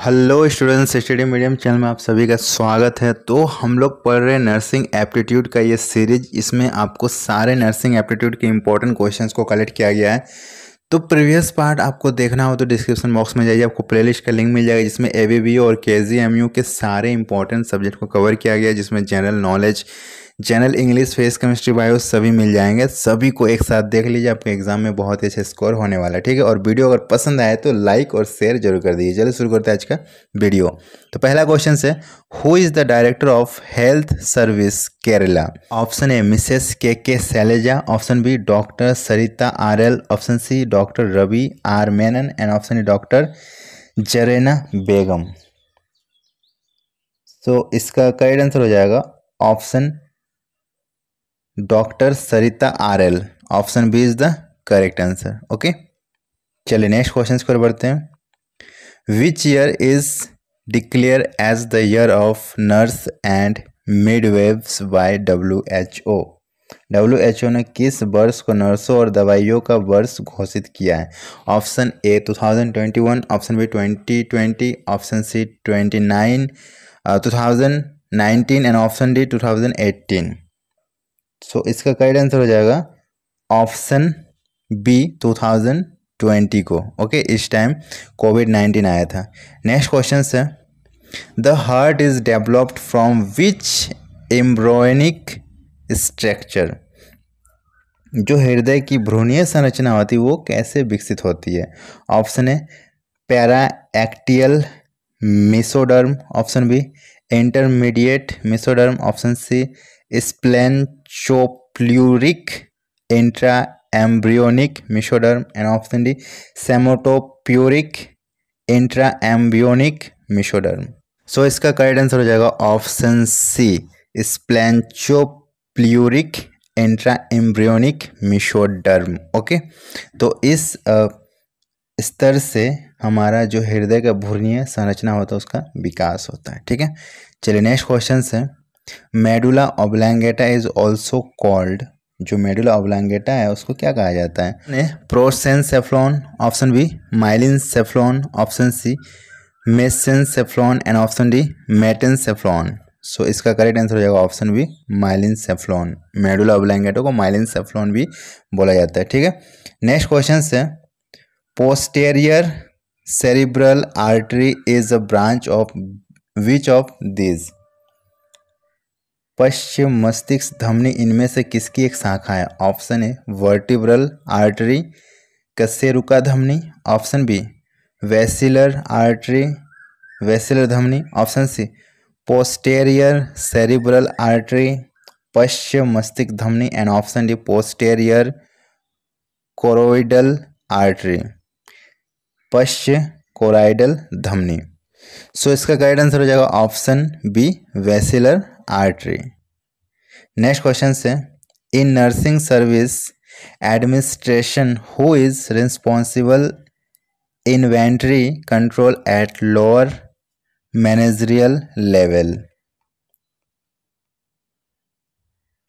Hello students, study medium channel में आप सभी का स्वागत है। तो हम लोग पढ़ रहे नर्सिंग एप्टीट्यूड का ये सीरीज। इसमें आपको सारे नर्सिंग एप्टीट्यूड के इंपॉर्टेंट क्वेश्चंस को कलेक्ट किया गया है। तो प्रीवियस पार्ट आपको देखना हो तो डिस्क्रिप्शन बॉक्स में जाइए, आपको प्लेलिस्ट का लिंक मिल जाएगा जिसमें एबीवीओ और केजीएमयू के सारे इंपॉर्टेंट सब्जेक्ट को कवर किया गया है, जिसमें general knowledge, general English, face chemistry, bio सभी मिल जाएंगे। सभी को एक साथ देख लीजिए, आपके एग्जाम में बहुत ही अच्छा स्कोर होने वाला है। ठीक है, और वीडियो अगर पसंद आए तो लाइक और शेयर जरूर कर दीजिए। चलिए शुरू करते हैं आज का वीडियो। तो पहला क्वेश्चन है, who is the director of health service Kerala? Option A Mrs K Shailaja, option B doctor Sarita RL, option C doctor Ravi R Menon and option A doctor Zarina Begum. So इसका करेक्ट आंसर हो जाएगा option doctor Sarita RL। Option B is the correct answer. Okay, चलिए next question पर बढ़ते हैं। Which year is declare as the year of nurse and midwives by WHO? WHO ने किस वर्ष को नर्सों और दवाइयों का वर्ष घोषित किया है? Option A 2021, option B 2020, option C 2019 and option D 2018। So इसका करेक्ट आंसर हो जाएगा ऑप्शन बी 2020 को। ओके, इस टाइम कोविड-19 आया था। नेक्स्ट क्वेश्चन है, the heart is developed from which embryonic structure? जो हृदय की भ्रूणीय संरचना होती है वो कैसे विकसित होती है? Option A paraxial mesoderm, option B intermediate mesoderm, option C splanchnopleuric intra embryonic mesoderm and option D somatopleuric intra embryonic mesoderm. So इसका करेक्ट आंसर हो जाएगा option C splanchnopleuric intra embryonic mesoderm. Okay, तो इस स्तर से हमारा जो हृदय का भ्रूणीय संरचना होता है उसका विकास होता है। ठीक है, चलिए नेक्स्ट क्वेश्चन है, medulla oblongata is also called? जो मेडुला ऑब्लैंगेटा है उसको क्या कहा जाता है? Prosencephalon, option B myelencephalon, option C mesencephalon and option D metencephalon. So इसका करेक्ट आंसर हो जाएगा option B myelencephalon. Medulla oblongata को माइलिनसेफ्लॉन भी बोला जाता है। ठीक है, नेक्स्ट क्वेश्चन है, posterior cerebral artery is a branch of which of these? पश्चिम मस्तिष्क धमनी इनमें से किसकी एक शाखा है? ऑप्शन ए वर्टिब्रल आर्टरी कशेरुका धमनी, option B basilar artery basilar धमनी, option C posterior cerebral artery पश्चिम मस्तिष्क धमनी and option D posterior choroidal artery पश्चिम कोरोइडल धमनी। सो इसका करेक्ट आंसर हो जाएगा option B basilar artery. Next question है, in nursing service administration who is responsible inventory control at lower managerial level?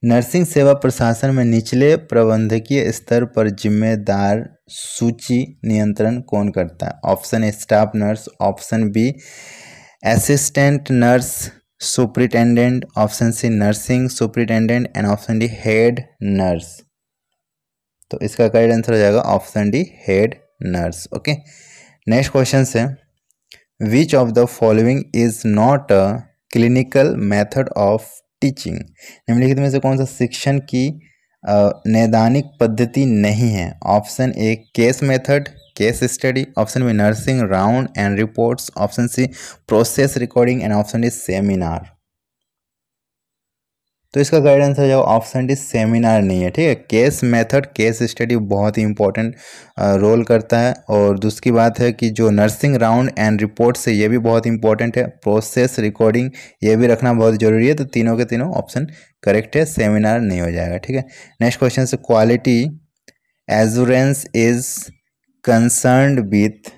Nursing सेवा प्रशासन में निचले प्रबंधकीय स्तर पर जिम्मेदार सूची नियंत्रण कौन करता है? Option A staff nurse, option B assistant nurse superintendent, option C nursing superintendent and option D head nurse. तो इसका करेक्ट आंसर हो जाएगा option D head nurse. Okay, next question है, which of the following is not a clinical method of teaching? निम्नलिखित में से कौन सा शिक्षण की नैदानिक पद्धति नहीं है? Option A case method case study, option B nursing round and reports, option C process recording and option D seminar. तो इसका करेक्ट आंसर हो जाएगा ऑप्शन डी सेमिनार नहीं है। ठीक है, केस मेथड केस स्टडी बहुत ही इंपॉर्टेंट रोल करता है। और दूसरी बात है कि जो नर्सिंग राउंड एंड रिपोर्ट्स है ये भी बहुत इंपॉर्टेंट है, प्रोसेस रिकॉर्डिंग ये भी रखना बहुत ज़रूरी है। तो तीनों के तीनों ऑप्शन करेक्ट है, सेमिनार नहीं हो जाएगा। ठीक है, नेक्स्ट क्वेश्चन से, quality assurance is concerned with?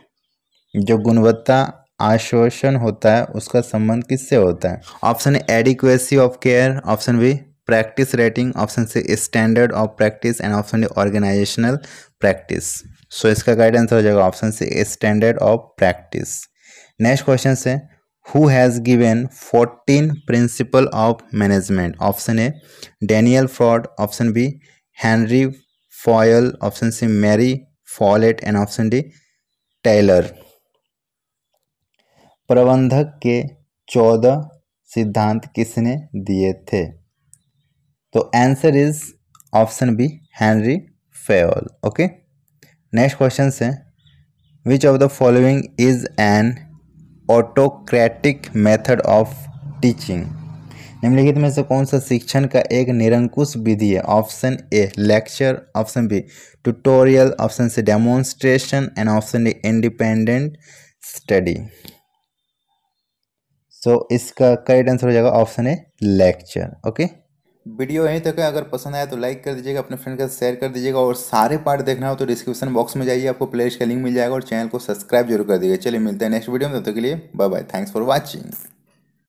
जो गुणवत्ता आश्वासन होता है उसका संबंध किससे होता है? Option A adequacy of care, option B practice rating, option C standard of practice and option D organisational practice. So इसका करेक्ट आंसर हो जाएगा option C standard of practice. Next question है who has given 14 principle of management. Option A Daniel Fraud, option B Henry Fayol, option C Mary Follett and option D Taylor. प्रबंधक के 14 सिद्धांत किसने दिए थे? तो answer is option B Henry Fayol. Okay, next question है which of the following is an autocratic method of teaching. निम्नलिखित में से कौन सा शिक्षण का एक निरंकुश विधि है? Option A lecture, option B tutorial, option C demonstration and option D independent study. So इसका करेक्ट आंसर हो जाएगा option A lecture. Okay, video यहीं तक है। अगर पसंद आया तो लाइक कर दीजिएगा, अपने फ्रेंड के साथ शेयर कर दीजिएगा और सारे पार्ट देखना हो तो डिस्क्रिप्शन बॉक्स में जाइए, आपको प्लेलिस्ट का लिंक मिल जाएगा और चैनल को सब्सक्राइब जरूर कर दीजिएगा। चलिए मिलते हैं नेक्स्ट वीडियो में, तब तक के लिए bye bye, thanks for watching.